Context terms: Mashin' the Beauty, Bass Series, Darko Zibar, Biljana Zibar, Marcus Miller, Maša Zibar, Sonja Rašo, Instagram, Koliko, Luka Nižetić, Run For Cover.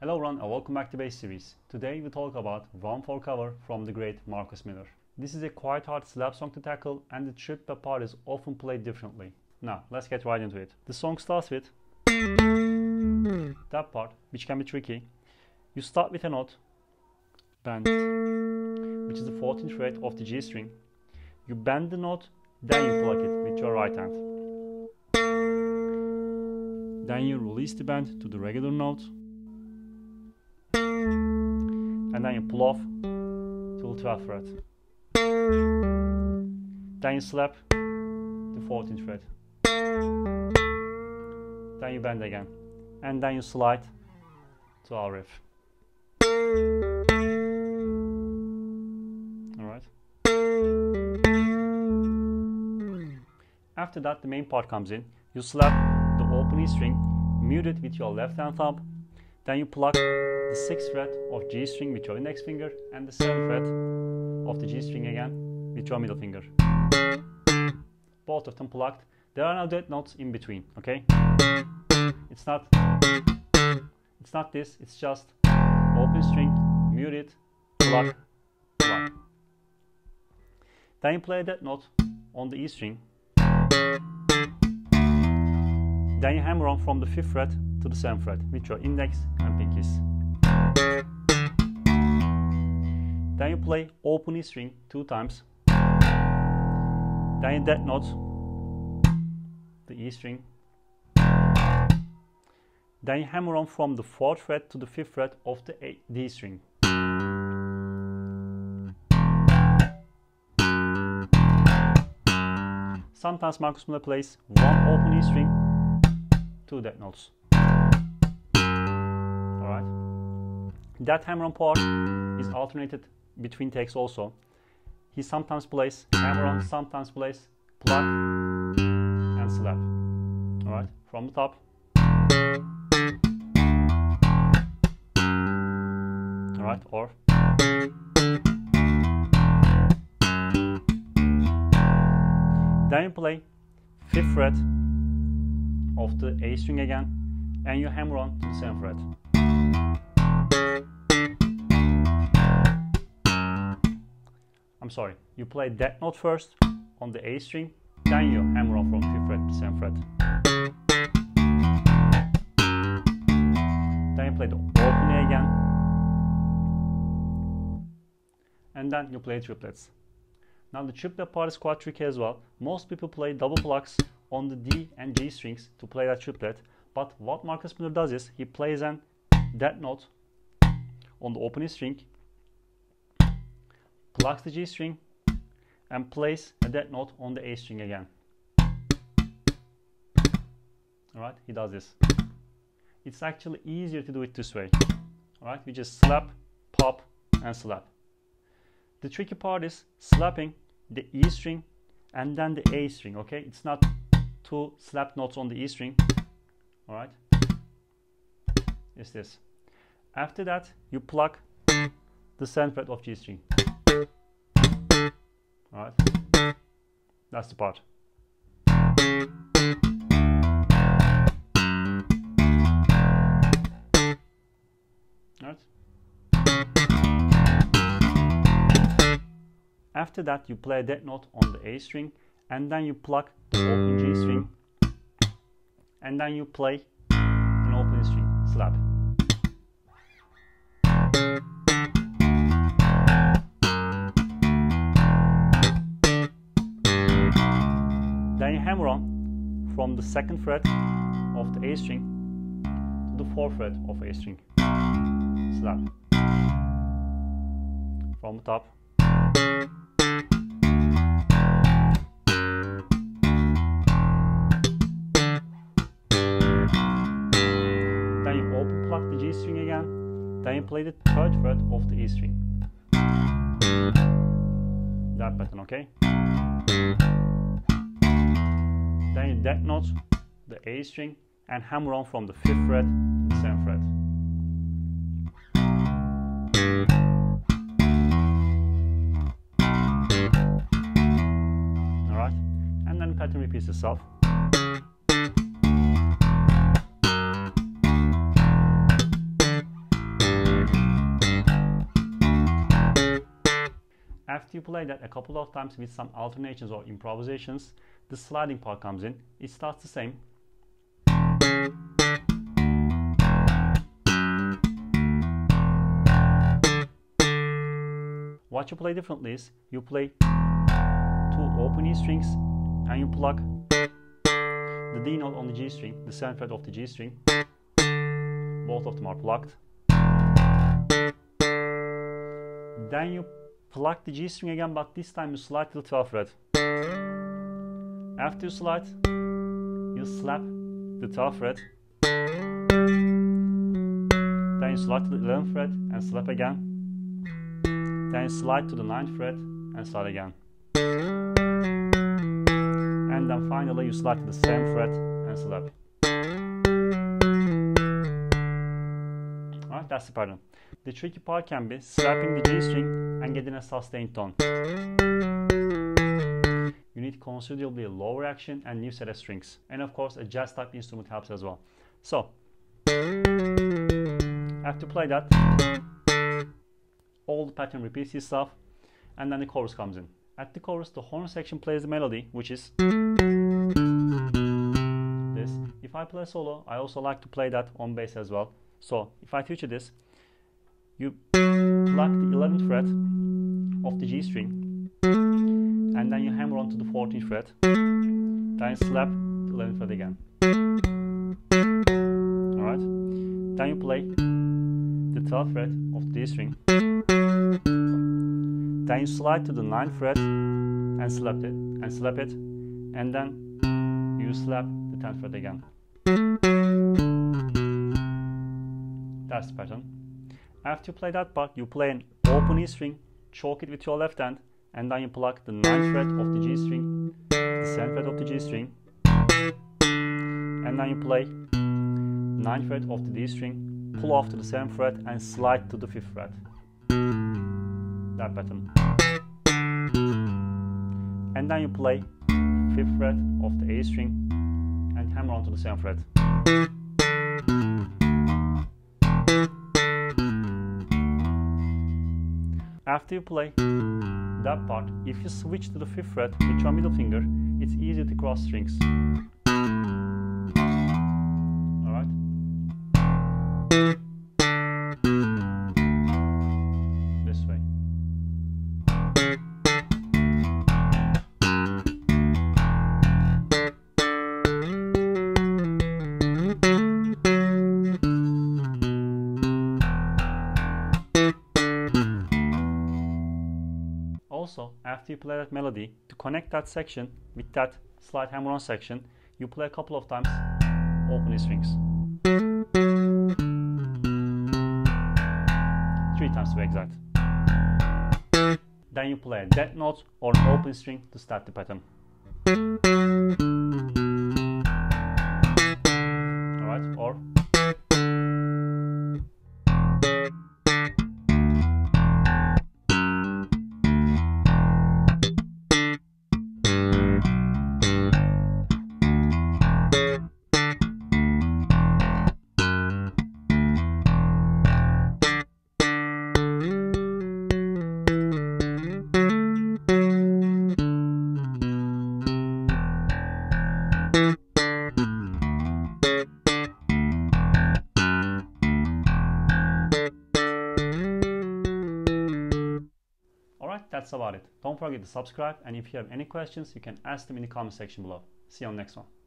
Hello everyone and welcome back to Bass Series. Today we talk about Run For Cover from the great Marcus Miller. This is a quite hard slap song to tackle and the triplet part is often played differently. Now let's get right into it. The song starts with that part, which can be tricky. You start with a note, bend, which is the 14th fret of the G string. You bend the note, then you pluck it with your right hand. Then you release the bend to the regular note. And then you pull off till 12th fret. Then you slap the 14th fret. Then you bend again. And then you slide to our riff. Alright. After that, the main part comes in. You slap the open E string, mute it with your left hand thumb. Then you pluck the 6th fret of G string with your index finger and the 7th fret of the G string again with your middle finger. Both of them plucked. There are no dead notes in between, okay? It's not this, it's just open string, mute it, pluck, pluck. Then you play a dead note on the E string. Then you hammer on from the 5th fret to the 7th fret with your index and pinkies. Then you play open E string 2 times. Then you dead note the E string. Then you hammer on from the 4th fret to the 5th fret of the D string. Sometimes Marcus Miller plays 1 open E string, 2 dead notes. Alright. That hammer-on part is alternated between takes also. He sometimes plays hammer-on, sometimes plays pluck and slap. Alright, from the top. Alright, or. Then you play 5th fret of the A string again, and you hammer on to the 7th fret. I'm sorry, you play that note first on the A string, then you hammer on from 5th fret to 7th fret. Then you play the open A again, and then you play triplets. Now the triplet part is quite tricky as well. Most people play double plucks on the D and G strings to play that triplet, but what Marcus Miller does is he plays a dead note on the open E string, plucks the G string, and plays a dead note on the A string again. Alright, he does this. It's actually easier to do it this way. Alright, you just slap, pop, and slap. The tricky part is slapping the E string and then the A string, okay? It's not 2 slap notes on the E string. Alright, it's this. After that, you pluck the 7th fret of G string. Alright, that's the part. Alright. After that, you play a dead note on the A string, and then you pluck the open G string. And then you play an open string, slap. Then you hammer on from the 2nd fret of the A string to the 4th fret of A string, slap. From the top. String again, then you play the 3rd fret of the E string. That pattern, okay? Then you dead note the A string and hammer on from the 5th fret to the 7th fret. Alright, and then the pattern repeats itself. after you play that a couple of times with some alternations or improvisations, the sliding part comes in. It starts the same. What you play differently is you play two open E strings and you pluck the D note on the G string, the 7th fret of the G string. Both of them are plucked. Then you pluck the G string again, but this time you slide to the 12th fret. After you slide, you slap the 12th fret. Then you slide to the 11th fret and slap again. Then you slide to the 9th fret and slide again. And then finally you slide to the 7th fret and slap. Alright, that's the pattern. The tricky part can be slapping the G string and getting a sustained tone. You need considerably lower action and new set of strings. And of course a jazz type instrument helps as well. So, after you play that, all the pattern repeats itself and then the chorus comes in. At the chorus, the horn section plays the melody, which is this. If I play solo, I also like to play that on bass as well. So if I teach you this, you pluck the 11th fret of the G string and then you hammer on to the 14th fret, then slap the 11th fret again. Alright, then you play the 12th fret of the D string. Then you slide to the 9th fret and slap it, and then you slap the 10th fret again. That's the pattern. After you play that part, you play an open E string, choke it with your left hand, and then you pluck the 9th fret of the G string, the 7th fret of the G string, and then you play 9th fret of the D string, pull off to the 7th fret and slide to the 5th fret. That pattern. And then you play 5th fret of the A string and hammer onto the 7th fret. After you play that part, if you switch to the 5th fret with your middle finger, it's easy to cross strings. Also, after you play that melody, to connect that section with that slide hammer-on section, you play a couple of times open E strings. 3 times to be exact. Then you play a dead note or an open string to start the pattern. Alright, or that's about it. Don't forget to subscribe, and if you have any questions, you can ask them in the comment section below. See you on the next one.